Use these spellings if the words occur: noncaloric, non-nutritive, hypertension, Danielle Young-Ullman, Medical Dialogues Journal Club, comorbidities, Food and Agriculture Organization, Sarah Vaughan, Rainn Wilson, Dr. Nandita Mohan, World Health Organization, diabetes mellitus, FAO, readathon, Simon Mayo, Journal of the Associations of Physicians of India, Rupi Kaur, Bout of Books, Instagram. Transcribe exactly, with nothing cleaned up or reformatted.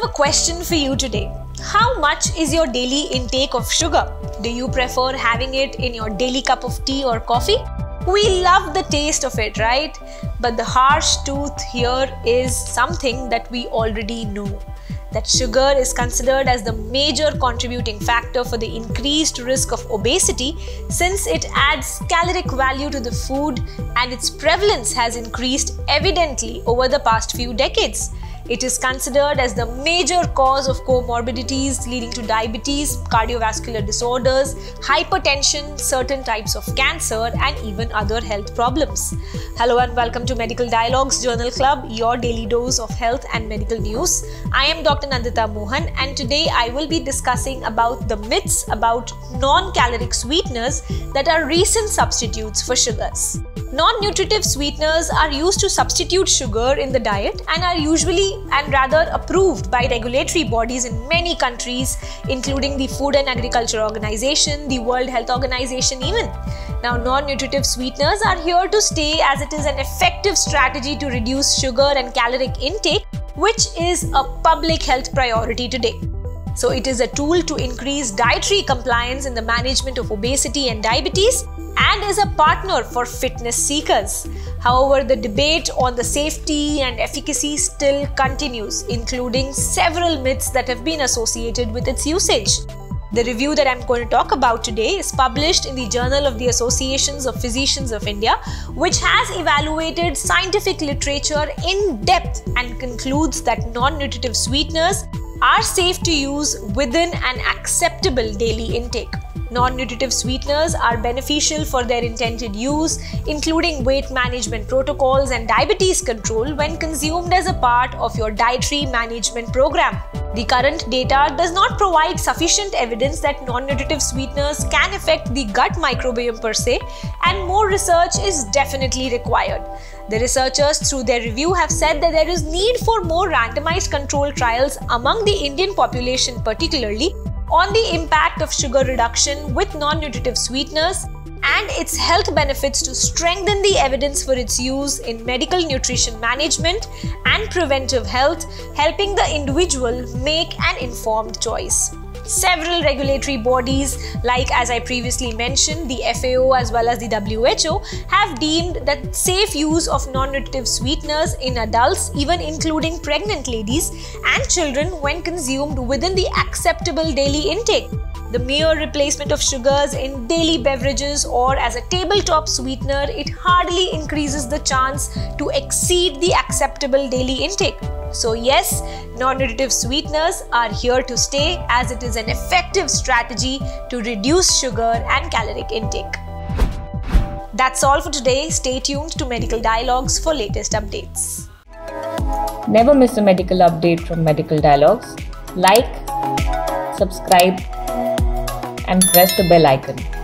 have a question for you today. How much is your daily intake of sugar? Do you prefer having it in your daily cup of tea or coffee? We love the taste of it, right? But the harsh truth here is something that we already know, that sugar is considered as the major contributing factor for the increased risk of obesity, since it adds caloric value to the food and its prevalence has increased evidently over the past few decades. It is considered as the major cause of comorbidities leading to diabetes, cardiovascular disorders, hypertension, certain types of cancer, and even other health problems. Hello and welcome to Medical Dialogues Journal Club, your daily dose of health and medical news. I am Doctor Nandita Mohan, and today I will be discussing about the myths about non-caloric sweeteners that are recent substitutes for sugars. Non-nutritive sweeteners are used to substitute sugar in the diet and are usually and rather approved by regulatory bodies in many countries, including the Food and Agriculture Organization, the World Health Organization even. Now, non-nutritive sweeteners are here to stay as it is an effective strategy to reduce sugar and caloric intake, which is a public health priority today. So it is a tool to increase dietary compliance in the management of obesity and diabetes, and is a partner for fitness seekers. However, the debate on the safety and efficacy still continues, including several myths that have been associated with its usage. The review that I'm going to talk about today is published in the Journal of the Associations of Physicians of India, which has evaluated scientific literature in depth and concludes that non-nutritive sweeteners are safe to use within an acceptable daily intake. Non-nutritive sweeteners are beneficial for their intended use, including weight management protocols and diabetes control when consumed as a part of your dietary management program. The current data does not provide sufficient evidence that non-nutritive sweeteners can affect the gut microbiome per se, and more research is definitely required. The researchers through their review have said that there is need for more randomized control trials among the Indian population particularly, on the impact of sugar reduction with non-nutritive sweeteners and its health benefits to strengthen the evidence for its use in medical nutrition management and preventive health, helping the individual make an informed choice. Several regulatory bodies, like as I previously mentioned, the F A O as well as the W H O, have deemed that safe use of non-nutritive sweeteners in adults, even including pregnant ladies and children, when consumed within the acceptable daily intake. The mere replacement of sugars in daily beverages or as a tabletop sweetener, it hardly increases the chance to exceed the acceptable daily intake. So yes, non-nutritive sweeteners are here to stay as it is an effective strategy to reduce sugar and caloric intake. That's all for today. Stay tuned to Medical Dialogues for latest updates. Never miss a medical update from Medical Dialogues. Like, subscribe and press the bell icon.